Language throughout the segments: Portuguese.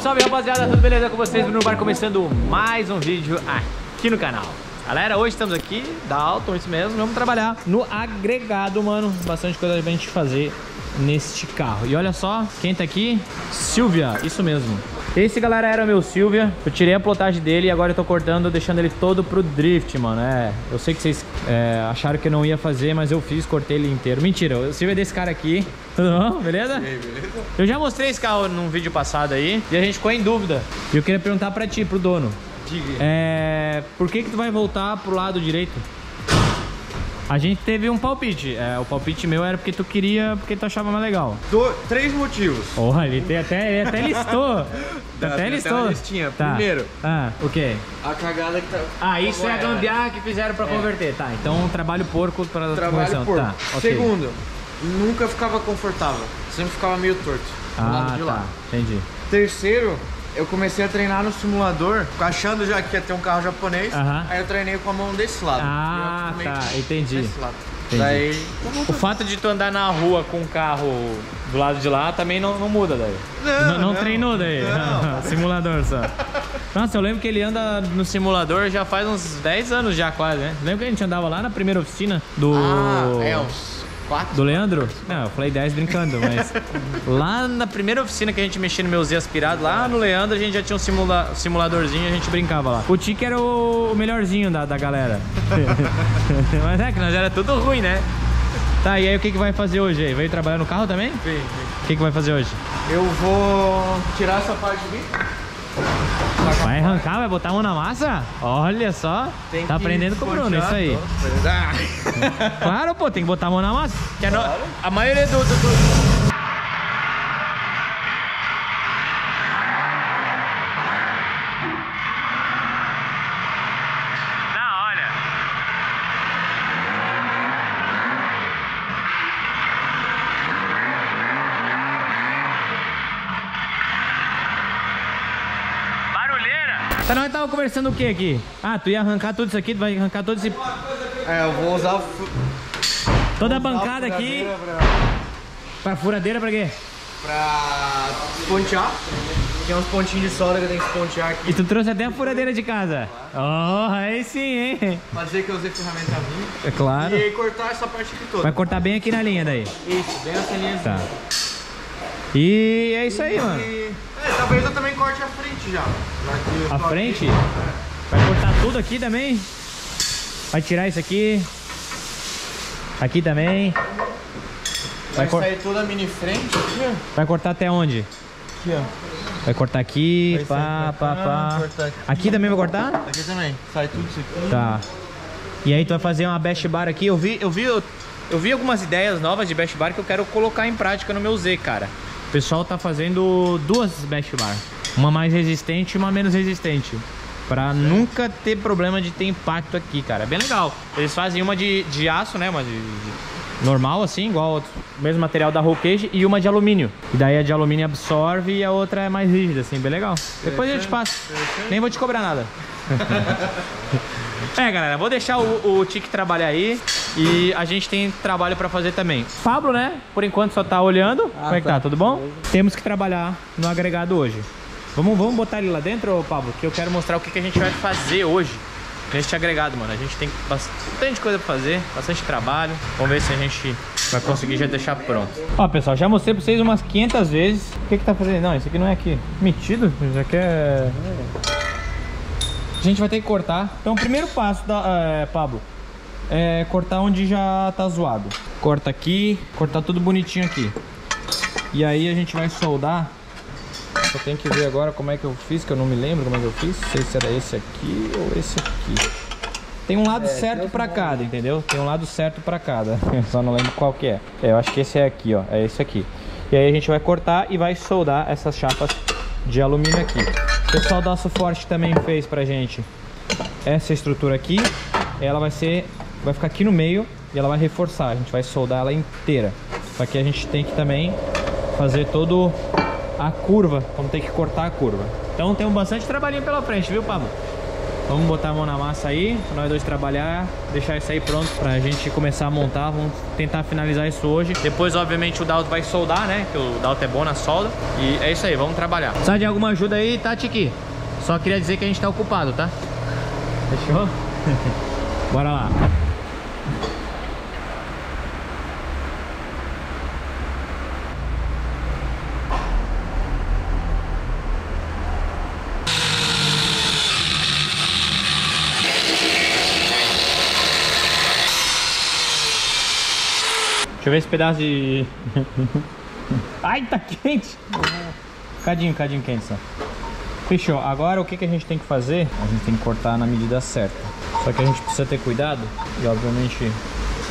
Salve, rapaziada, tudo beleza com vocês? Bruno Bär começando mais um vídeo aqui no canal. Galera, hoje estamos aqui, Dalton, isso mesmo, vamos trabalhar no agregado, mano. Bastante coisa pra gente fazer neste carro. E olha só, quem tá aqui? Silvia, isso mesmo. Esse, galera, era o meu Silvia. Eu tirei a plotagem dele e agora eu tô cortando, deixando ele todo pro drift, mano. É, eu sei que vocês acharam que eu não ia fazer, mas eu fiz, cortei ele inteiro. Mentira, o Silvia é desse cara aqui. Tudo bom? Beleza? E aí, beleza? Eu já mostrei esse carro num vídeo passado aí e a gente ficou em dúvida. E eu queria perguntar pra ti, pro dono. Por que tu vai voltar pro lado direito? A gente teve um palpite. O palpite meu era porque tu queria, porque tu achava mais legal. Três motivos. Olha, ele até listou. Até listou. Listinha. Tá. Primeiro. O quê? A cagada que tá... isso é a gambiarra que fizeram pra converter. Tá, então trabalho porco pra trabalho porco. Tá, okay. Segundo, nunca ficava confortável. Sempre ficava meio torto. Lado de lá. Entendi. Terceiro... Eu comecei a treinar no simulador, achando já que ia ter um carro japonês, aí eu treinei com a mão desse lado. Tá, entendi. Daí, o fato de tu andar na rua com um carro do lado de lá também não muda daí? Não treinou daí? Não. Simulador só. Nossa, eu lembro que ele anda no simulador já faz uns 10 anos já quase, né? Lembra que a gente andava lá na primeira oficina do... Do Leandro? Não, eu falei 10 brincando, mas lá na primeira oficina que a gente mexia no meu Z aspirado, lá no Leandro a gente já tinha um simuladorzinho e a gente brincava lá. O Tico era o melhorzinho da galera. Mas é que nós era tudo ruim, né? Tá, e aí o que vai fazer hoje aí? Veio trabalhar no carro também? Vem. O que vai fazer hoje? Eu vou tirar essa parte de mim. Vai arrancar, vai botar a mão na massa? Olha só, tem tá aprendendo com o Bruno, isso aí. Claro, pô, tem que botar a mão na massa. Claro. A maioria do... Não, olha. Nós tava conversando o que aqui? Tu ia arrancar tudo isso aqui, tu vai arrancar todo esse... eu vou usar toda a bancada aqui. Pra furadeira pra quê? Pra pontear. Tem uns pontinhos de solda que eu tenho que pontear aqui. E tu trouxe até a furadeira de casa. Oh, aí sim, hein? Fazer que eu usei ferramenta minha. É claro. E cortar essa parte aqui toda. Vai cortar bem aqui na linha daí. Isso, bem nessa linha. Tá. E é isso aí, mano. Talvez eu também corte a frente já. A frente? Aqui. Vai cortar tudo aqui também? Vai tirar isso aqui? Aqui também? Vai sair toda a mini frente aqui? Vai cortar até onde? Aqui, ó. Vai cortar aqui, vai pá, pá, cá, pá. Cortar aqui. Aqui também vai cortar? Aqui também. Sai tudo isso aqui. Tá. E aí tu vai fazer uma bash bar aqui. Eu vi algumas ideias novas de bash bar que eu quero colocar em prática no meu Z, cara. O pessoal tá fazendo duas bash bar, uma mais resistente e uma menos resistente, pra nunca ter problema de ter impacto aqui, cara. É bem legal. Eles fazem uma de aço, né, uma de normal assim, igual o mesmo material da roll cage, e uma de alumínio. E daí a de alumínio absorve e a outra é mais rígida, assim, bem legal. Depois eu te passo, nem vou te cobrar nada. Galera, vou deixar o Tiki trabalhar aí. E a gente tem trabalho pra fazer também. Pabllo, né? Por enquanto só tá olhando. Como é que tá? Tudo bom? Beleza. Temos que trabalhar no agregado hoje. Vamos botar ele lá dentro, Pabllo? Que eu quero mostrar o que a gente vai fazer hoje neste agregado, mano. A gente tem bastante coisa pra fazer, bastante trabalho. Vamos ver se a gente vai conseguir já deixar pronto. Ó, pessoal, já mostrei pra vocês umas 500 vezes. O que tá fazendo? Não, isso aqui não é aqui. Metido? Isso aqui é... A gente vai ter que cortar. Então o primeiro passo, Pabllo, é cortar onde já tá zoado. Corta aqui, cortar tudo bonitinho aqui. E aí a gente vai soldar. Só tem que ver agora como é que eu fiz, que eu não me lembro como é que eu fiz. Não sei se era esse aqui ou esse aqui. Tem um lado certo pra cada, entendeu? Tem um lado certo pra cada. Só não lembro qual que é. Eu acho que esse é aqui, ó. É esse aqui. E aí a gente vai cortar e vai soldar essas chapas de alumínio aqui. O pessoal da Solda Forte também fez pra gente essa estrutura aqui. Ela vai ser... Vai ficar aqui no meio e ela vai reforçar. A gente vai soldar ela inteira. Só que a gente tem que também fazer todo a curva. Vamos ter que cortar a curva. Então tem bastante trabalhinho pela frente, viu, Pabllo? Vamos botar a mão na massa aí, pra nós dois trabalhar, deixar isso aí pronto pra gente começar a montar. Vamos tentar finalizar isso hoje. Depois, obviamente, o Daud vai soldar, né? Que o Daud é bom na solda. E é isso aí, vamos trabalhar. Precisa de alguma ajuda aí, Tatiqui? Só queria dizer que a gente tá ocupado, tá? Fechou? Bora lá. Deixa eu ver esse pedaço de... Ai, tá quente! Cadinho quente só. Fechou. Agora o que, que a gente tem que fazer? A gente tem que cortar na medida certa. Só que a gente precisa ter cuidado e, obviamente,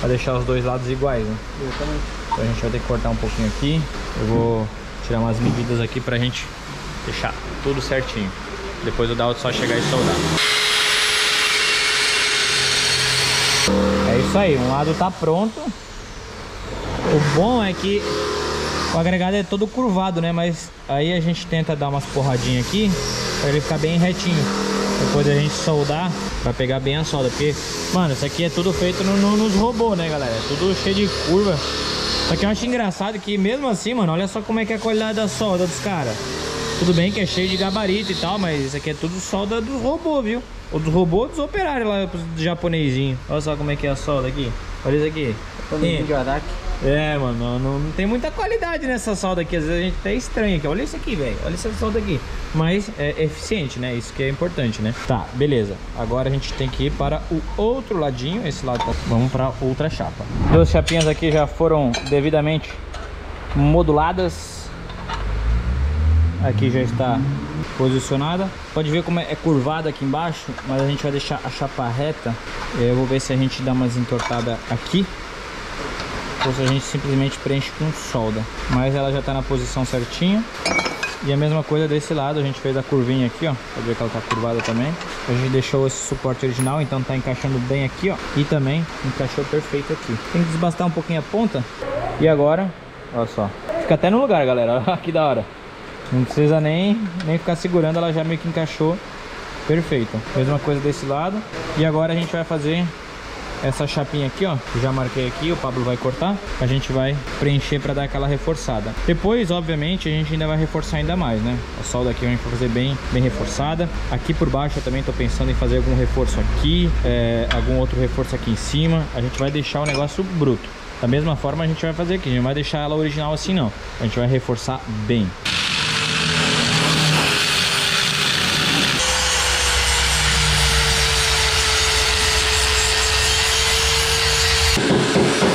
pra deixar os dois lados iguais, né? Então a gente vai ter que cortar um pouquinho aqui. Eu vou tirar umas medidas aqui pra gente deixar tudo certinho. Depois o Daud só chegar e soldar. É isso aí. Um lado tá pronto. O bom é que o agregado é todo curvado, né? Mas aí a gente tenta dar umas porradinhas aqui pra ele ficar bem retinho. Depois a gente soldar, vai pegar bem a solda. Porque, mano, isso aqui é tudo feito nos robôs, né, galera? É tudo cheio de curva. Só que eu acho engraçado que mesmo assim, mano, olha só como é que é a qualidade da solda dos caras. Tudo bem que é cheio de gabarito e tal, mas isso aqui é tudo solda dos robôs, viu? Ou dos robôs dos operários lá, do japonesinho. Olha só como é que é a solda aqui. Olha isso aqui. É, mano, não tem muita qualidade nessa solda aqui. Às vezes a gente até estranha. Olha isso aqui, velho. Olha essa solda aqui. Mas é eficiente, né? Isso que é importante, né? Tá, beleza. Agora a gente tem que ir para o outro ladinho. Esse lado tá... Vamos para outra chapa. Duas chapinhas aqui já foram devidamente moduladas. Aqui já está posicionada. Pode ver como é curvada aqui embaixo. Mas a gente vai deixar a chapa reta. Eu vou ver se a gente dá umas entortadas aqui. Ou se a gente simplesmente preenche com solda. Mas ela já tá na posição certinha. E a mesma coisa desse lado, a gente fez a curvinha aqui, ó. Pode ver que ela tá curvada também. A gente deixou esse suporte original, então tá encaixando bem aqui, ó. E também encaixou perfeito aqui. Tem que desbastar um pouquinho a ponta. E agora, olha só. Fica até no lugar, galera. Olha que da hora. Não precisa nem ficar segurando, ela já meio que encaixou perfeito. Mesma coisa desse lado. E agora a gente vai fazer... essa chapinha aqui, ó, já marquei aqui, o Pabllo vai cortar, a gente vai preencher pra dar aquela reforçada. Depois, obviamente, a gente ainda vai reforçar ainda mais, né? A solda aqui a gente vai fazer bem reforçada. Aqui por baixo eu também tô pensando em fazer algum reforço aqui, algum outro reforço aqui em cima. A gente vai deixar o negócio bruto. Da mesma forma a gente vai fazer aqui, a gente não vai deixar ela original assim não. A gente vai reforçar bem.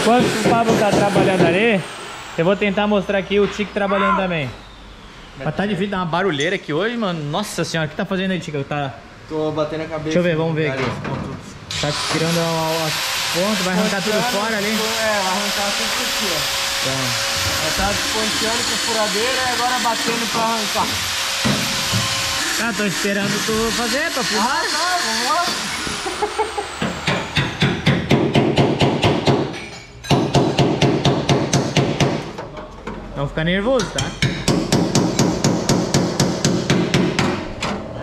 Enquanto o Pabllo tá trabalhando ali, eu vou tentar mostrar aqui o Tico trabalhando também. Mas tá difícil dar uma barulheira aqui hoje, mano. Nossa senhora, o que tá fazendo aí, Tico? Tá... Tô batendo a cabeça. Deixa eu ver, vamos ver aqui. Tá tirando as pontas, vai arrancar tudo fora ali. É, vai arrancar tudo aqui, ó. Então. Ela tá ponteando com furadeira e agora batendo pra arrancar. Ah, tô esperando tu fazer, pra filmar. Ah, não, vamos lá. Não ficar nervoso, tá?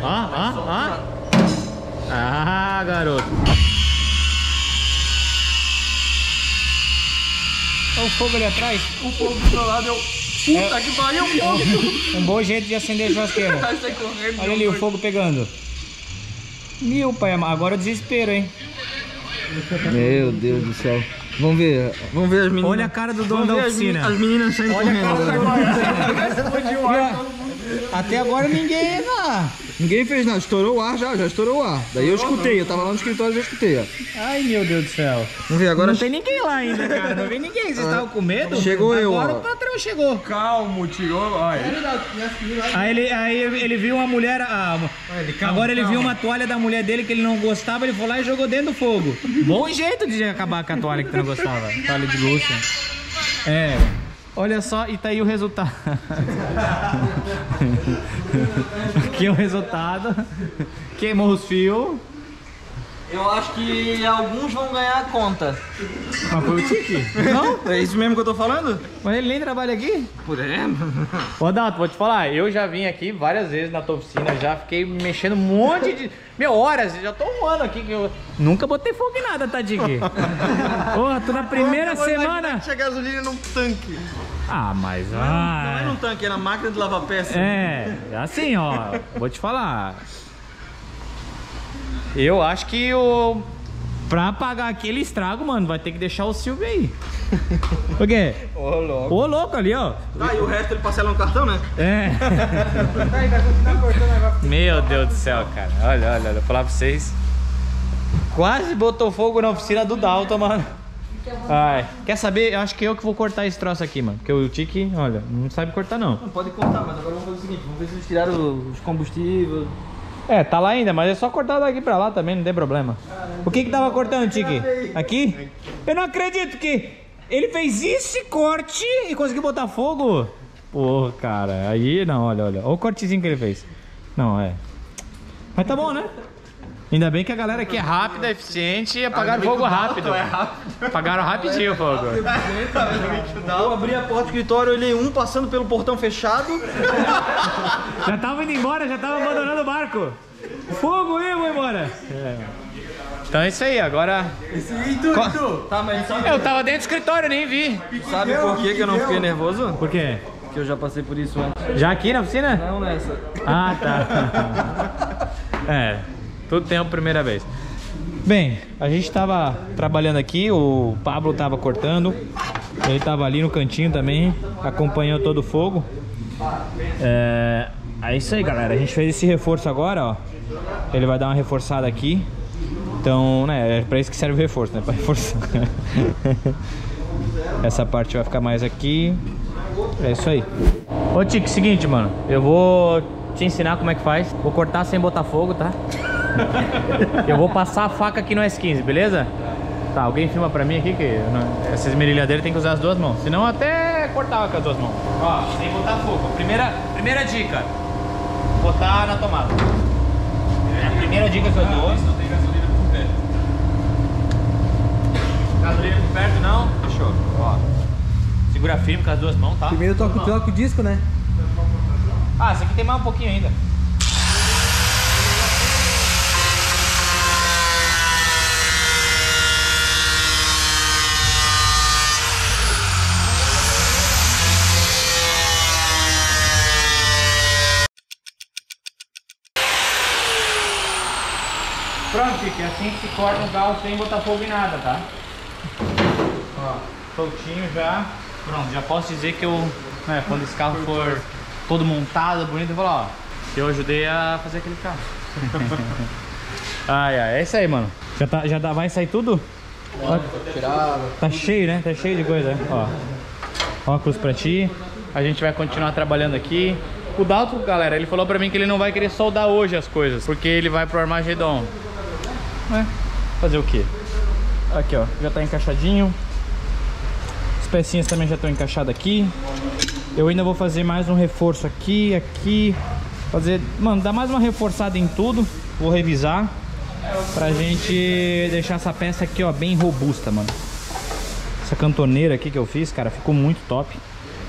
Ó. Ah, garoto. Olha o fogo ali atrás. O fogo do meu lado, eu... Puta que pariu, o fogo. Um bom jeito de acender a churrasqueira. Olha ali o fogo pegando. Meu pai, agora o desespero, hein? Meu Deus do céu. Vamos ver as meninas. Olha a cara do dono da oficina. As meninas saem correndo. Até agora ninguém lá. Ninguém fez nada, estourou o ar já estourou o ar. Daí eu escutei, eu tava lá no escritório e já escutei, ó. Ai, meu Deus do céu. Vamos ver agora. Não tem ninguém lá ainda, cara. Não vi ninguém. Vocês estavam com medo? Chegou agora eu, ó. Agora o patrão chegou. Calmo, tirou. Aí ele viu uma mulher... Agora ele viu uma toalha da mulher dele que ele não gostava, ele foi lá e jogou dentro do fogo. Bom jeito de acabar com a toalha que tu não gostava. Toalha de luxo. É... Olha só, e tá aí o resultado. Aqui é o resultado. Queimou os fios. Eu acho que alguns vão ganhar a conta. Mas foi o Tiki? Não, é isso mesmo que eu tô falando? Mas ele nem trabalha aqui? Por é. Ô, Dato, vou te falar, eu já vim aqui várias vezes na tua oficina, já fiquei mexendo um monte de... Meu, horas, já tô um ano aqui que eu... Nunca botei fogo em nada, Tatiqui. Porra, tu na primeira semana... Tinha gasolina num tanque. Ah, mas... Não é num tanque, é na máquina de lavar peça. É, assim, ó, vou te falar... Eu acho que o... pra pagar aquele estrago, mano, vai ter que deixar o Silvio aí. O quê? Ô, louco. Ô, louco ali, ó. Tá, e o resto ele parcela no cartão, né? É. Tá aí, vai continuar cortando agora. Meu Deus do céu, cara. Olha, olha, vou falar pra vocês. Quase botou fogo na oficina do Dalton, mano. Ai, quer saber? Eu acho que eu que vou cortar esse troço aqui, mano. Porque o Tiki, olha, não sabe cortar, não. Não, pode cortar, mas agora vamos fazer o seguinte. Vamos ver se eles tiraram os combustíveis... É, tá lá ainda, mas é só cortar daqui pra lá também, não tem problema. Caramba, o que que tava cortando, Tiki? Aqui? Eu não acredito que ele fez esse corte e conseguiu botar fogo. Porra, cara, aí não, olha, olha. Olha o cortezinho que ele fez. Não, é. Mas tá bom, né? Ainda bem que a galera aqui é rápida, eficiente e apagaram fogo rápido. Apagaram rapidinho o fogo. Eu abri a porta do escritório, olhei um passando pelo portão fechado. Já tava indo embora, já tava abandonando o barco. Fogo, eu vou embora. É. Então é isso aí, agora... Eu tava dentro do escritório, nem vi. Sabe por que eu não fiquei nervoso? Por quê? Porque eu já passei por isso antes. Já aqui na oficina? Não, nessa. Ah, tá. É... Tudo tem a primeira vez. Bem, a gente tava trabalhando aqui, o Pabllo tava cortando, ele tava ali no cantinho também, acompanhando todo o fogo. É isso aí, galera. A gente fez esse reforço agora, ó. Ele vai dar uma reforçada aqui. Então, né, é pra isso que serve o reforço, né? Pra reforçar. Essa parte vai ficar mais aqui. É isso aí. Ô, Tico, seguinte, mano. Eu vou te ensinar como é que faz. Vou cortar sem botar fogo, tá? Eu vou passar a faca aqui no S15, beleza? Tá, alguém filma pra mim aqui que não, essa esmerilhadeira tem que usar as duas mãos. Senão até cortava com as duas mãos. Ó, sem botar fogo. Primeira dica: botar na tomada. É a primeira dica que eu dou. Não tem gasolina por perto. Gasolina por perto não? Fechou. Ó. Segura firme com as duas mãos, tá? Primeiro toca o disco, né? Ah, essa aqui tem mais um pouquinho ainda. Pronto, Tiki, assim que se corta um galho sem botar fogo em nada, tá? Ó, soltinho já. Pronto, já posso dizer que eu, né, quando esse carro for todo montado, bonito, eu vou lá, ó, que eu ajudei a fazer aquele carro. Ai, ai, é isso aí, mano. Já vai sair tudo? Ó, tá cheio, né? Tá cheio de coisa, né? Ó, óculos pra ti. A gente vai continuar trabalhando aqui. O Dalton, galera, ele falou pra mim que ele não vai querer soldar hoje as coisas, porque ele vai pro Armagedon. É, fazer o quê? Aqui, ó, já tá encaixadinho. As pecinhas também já estão encaixadas aqui. Eu ainda vou fazer mais um reforço aqui, fazer, mano, dar mais uma reforçada em tudo. Vou revisar pra gente deixar essa peça aqui, ó, bem robusta, mano. Essa cantoneira aqui que eu fiz, cara, ficou muito top.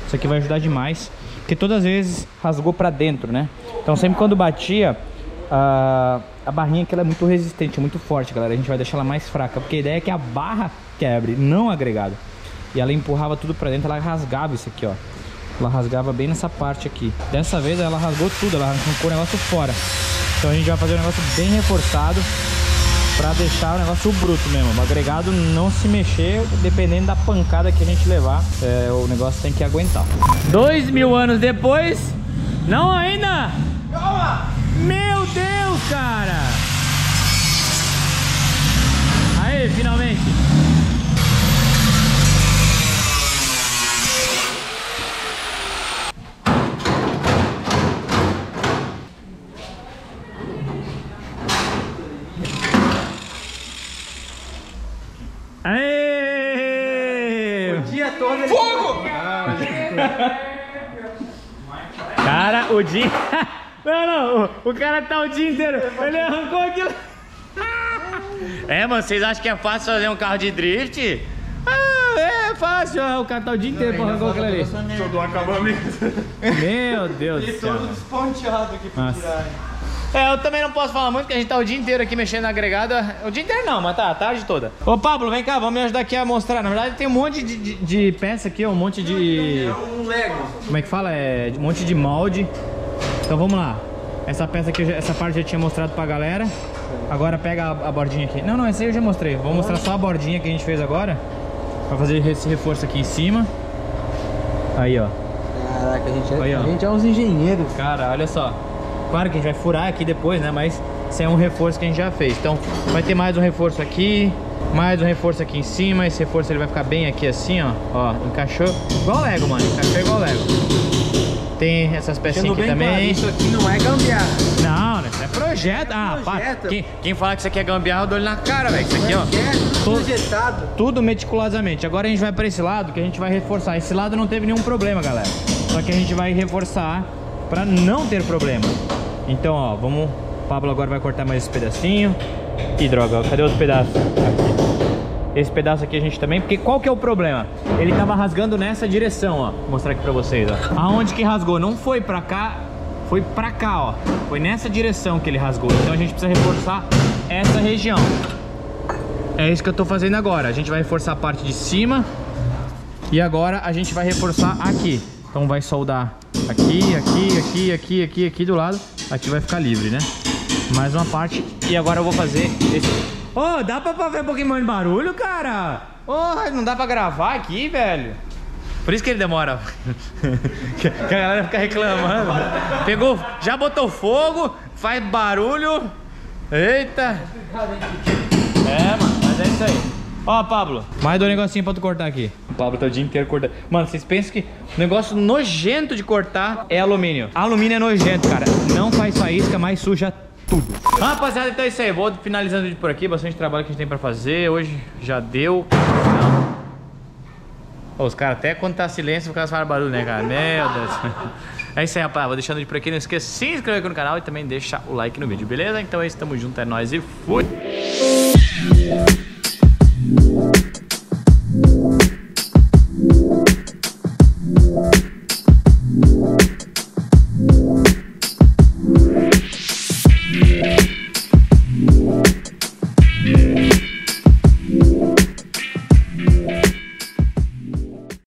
Isso aqui vai ajudar demais. Porque todas as vezes rasgou pra dentro, né? Então sempre quando batia, a barrinha aqui ela é muito resistente, muito forte, galera. A gente vai deixar ela mais fraca, porque a ideia é que a barra quebre, não o agregado. E ela empurrava tudo pra dentro, ela rasgava isso aqui, ó. Ela rasgava bem nessa parte aqui. Dessa vez ela rasgou tudo, ela arrancou o negócio fora. Então a gente vai fazer um negócio bem reforçado pra deixar o negócio bruto mesmo. O agregado não se mexer, dependendo da pancada que a gente levar, o negócio tem que aguentar. 2000 anos depois, não ainda? Calma! Meu Deus, cara! Aí, finalmente! Cara, o dia... Não, o cara tá o dia inteiro. Ele arrancou aquilo. É, mano, vocês acham que é fácil fazer um carro de drift? Ah, é fácil, o cara tá o dia inteiro pra arrancar aquilo ali. Todo o acabamento. Meu Deus do céu. E todo desponteado aqui pra tirar. É, eu também não posso falar muito, porque a gente tá o dia inteiro aqui mexendo na agregada. O dia inteiro não, mas tá a tarde toda. Ô, Pabllo, vem cá, vamos me ajudar aqui a mostrar. Na verdade, tem um monte de peça aqui, um monte de... É um Lego. Como é que fala? É um monte de molde. Então vamos lá. Essa peça aqui, essa parte eu já tinha mostrado pra galera. Agora pega a bordinha aqui. Não, não, essa aí eu já mostrei. Vou mostrar só a bordinha que a gente fez agora. Pra fazer esse reforço aqui em cima. Aí, ó. Caraca, a gente é uns engenheiros. Cara, olha só. Claro que a gente vai furar aqui depois, né? Mas isso é um reforço que a gente já fez. Então vai ter mais um reforço aqui. Mais um reforço aqui em cima. Esse reforço ele vai ficar bem aqui assim, ó. Ó, encaixou. Igual Lego, mano. Encaixou igual Lego. Tem essas pecinhas aqui também. Claro, isso aqui não é gambiarra. Não, né? Isso é projeto. Ah, para. Quem fala que isso aqui é gambiarra, eu dou ele na cara, velho. Isso aqui, ó. Projetado. Tudo meticulosamente. Agora a gente vai pra esse lado que a gente vai reforçar. Esse lado não teve nenhum problema, galera. Só que a gente vai reforçar pra não ter problema. Então, ó, vamos... O Pabllo agora vai cortar mais esse pedacinho. Ih, droga, cadê outro pedaço? Aqui. Esse pedaço aqui a gente também... Porque qual que é o problema? Ele tava rasgando nessa direção, ó. Vou mostrar aqui pra vocês, ó. Aonde que rasgou? Não foi pra cá, foi pra cá, ó. Foi nessa direção que ele rasgou. Então a gente precisa reforçar essa região. É isso que eu tô fazendo agora. A gente vai reforçar a parte de cima. E agora a gente vai reforçar aqui. Então vai soldar aqui, aqui do lado. Aqui vai ficar livre, né? Mais uma parte. E agora eu vou fazer esse... Ô, dá pra ver um pouquinho de barulho, cara? Ô, não dá pra gravar aqui, velho? Por isso que ele demora. Que a galera fica reclamando. Pegou, já botou fogo, faz barulho. Eita. É, mano, mas é isso aí. Ó, Pabllo, mais dois negocinhos pra tu cortar aqui. O Pabllo tá o dia inteiro cortando. Mano, vocês pensam que o negócio nojento de cortar é alumínio. Alumínio é nojento, cara. Não faz faísca, mas suja tudo. Rapaziada, então é isso aí. Vou finalizando o vídeo por aqui. Bastante trabalho que a gente tem pra fazer. Hoje já deu. Ó, os caras até quando tá silêncio, os caras fazem barulho, né, cara? Meu Deus. É isso aí, rapaz. Vou deixando o vídeo por aqui. Não esqueça de se inscrever aqui no canal e também deixar o like no vídeo, beleza? Então é isso. Tamo junto, é nóis e fui!